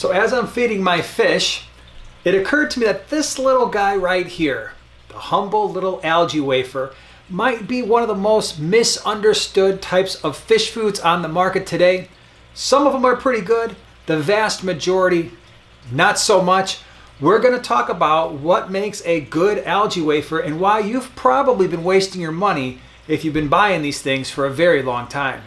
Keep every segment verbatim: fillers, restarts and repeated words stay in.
So as I'm feeding my fish, it occurred to me that this little guy right here, the humble little algae wafer, might be one of the most misunderstood types of fish foods on the market today. Some of them are pretty good, the vast majority not so much. We're going to talk about what makes a good algae wafer and why you've probably been wasting your money if you've been buying these things for a very long time.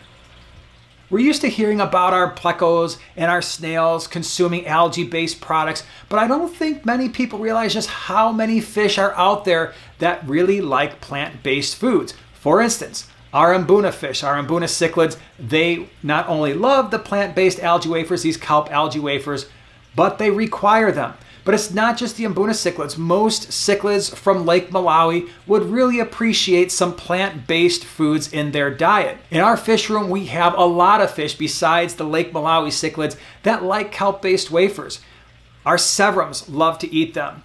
We're used to hearing about our plecos and our snails consuming algae-based products, but I don't think many people realize just how many fish are out there that really like plant-based foods. For instance, our Ambuna fish, our Ambuna cichlids, they not only love the plant-based algae wafers, these kelp algae wafers, but they require them. But it's not just the Ambuna cichlids. Most cichlids from Lake Malawi would really appreciate some plant-based foods in their diet. In our fish room, we have a lot of fish besides the Lake Malawi cichlids that like kelp-based wafers. Our severums love to eat them.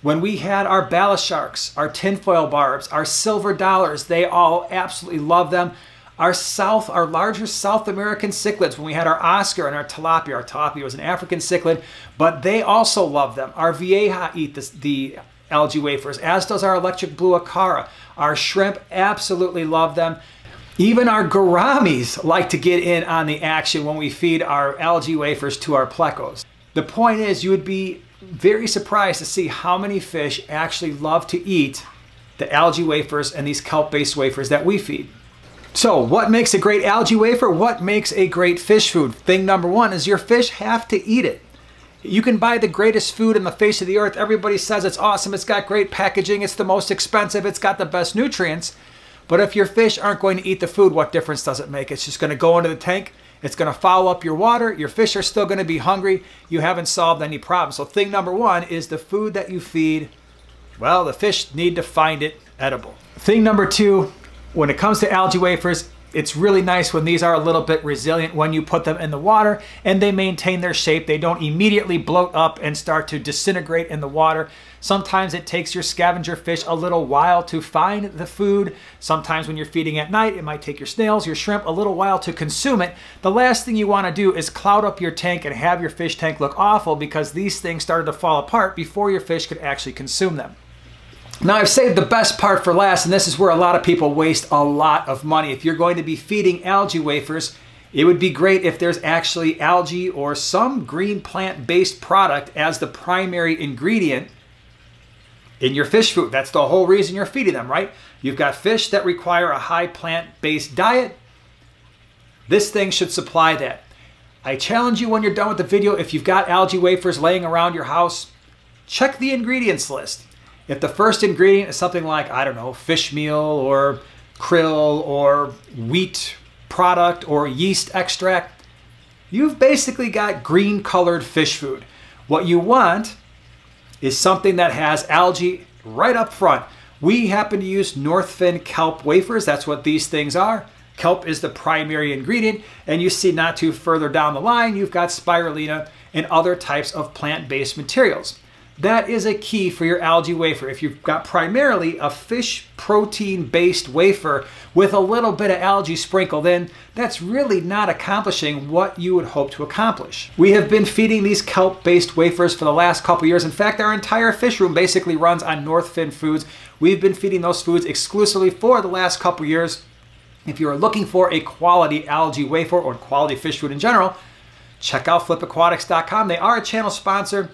When we had our ballast sharks, our tinfoil barbs, our silver dollars, they all absolutely love them. Our South, our larger South American cichlids, when we had our Oscar and our tilapia, our tilapia was an African cichlid, but they also love them. Our Vieja eat this, the algae wafers, as does our electric blue Akara. Our shrimp absolutely love them. Even our gouramis like to get in on the action when we feed our algae wafers to our plecos. The point is, you would be very surprised to see how many fish actually love to eat the algae wafers and these kelp-based wafers that we feed. So what makes a great algae wafer? What makes a great fish food? Thing number one is your fish have to eat it. You can buy the greatest food on the face of the earth. Everybody says it's awesome. It's got great packaging. It's the most expensive. It's got the best nutrients. But if your fish aren't going to eat the food, what difference does it make? It's just going to go into the tank. It's going to foul up your water. Your fish are still going to be hungry. You haven't solved any problem. So thing number one is the food that you feed, well, the fish need to find it edible. Thing number two, when it comes to algae wafers, it's really nice when these are a little bit resilient when you put them in the water and they maintain their shape. They don't immediately bloat up and start to disintegrate in the water. Sometimes it takes your scavenger fish a little while to find the food. Sometimes when you're feeding at night, it might take your snails, your shrimp, a little while to consume it. The last thing you want to do is cloud up your tank and have your fish tank look awful because these things started to fall apart before your fish could actually consume them. Now, I've saved the best part for last, and this is where a lot of people waste a lot of money. If you're going to be feeding algae wafers, it would be great if there's actually algae or some green plant-based product as the primary ingredient in your fish food. That's the whole reason you're feeding them, right? You've got fish that require a high plant-based diet. This thing should supply that. I challenge you when you're done with the video, if you've got algae wafers laying around your house, check the ingredients list. If the first ingredient is something like, I don't know, fish meal or krill or wheat product or yeast extract, you've basically got green colored fish food. What you want is something that has algae right up front. We happen to use Northfin kelp wafers. That's what these things are. Kelp is the primary ingredient, and you see not too further down the line, you've got spirulina and other types of plant-based materials. That is a key for your algae wafer. If you've got primarily a fish protein-based wafer with a little bit of algae sprinkled in, that's really not accomplishing what you would hope to accomplish. We have been feeding these kelp-based wafers for the last couple years. In fact, our entire fish room basically runs on Northfin Foods. We've been feeding those foods exclusively for the last couple years. If you are looking for a quality algae wafer or quality fish food in general, check out flip aquatics dot com. They are a channel sponsor.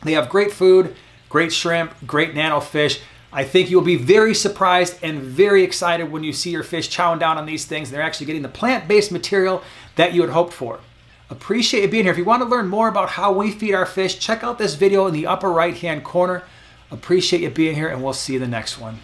They have great food, great shrimp, great nano fish. I think you'll be very surprised and very excited when you see your fish chowing down on these things. They're actually getting the plant-based material that you had hoped for. Appreciate you being here. If you want to learn more about how we feed our fish, check out this video in the upper right-hand corner. Appreciate you being here, and we'll see you in the next one.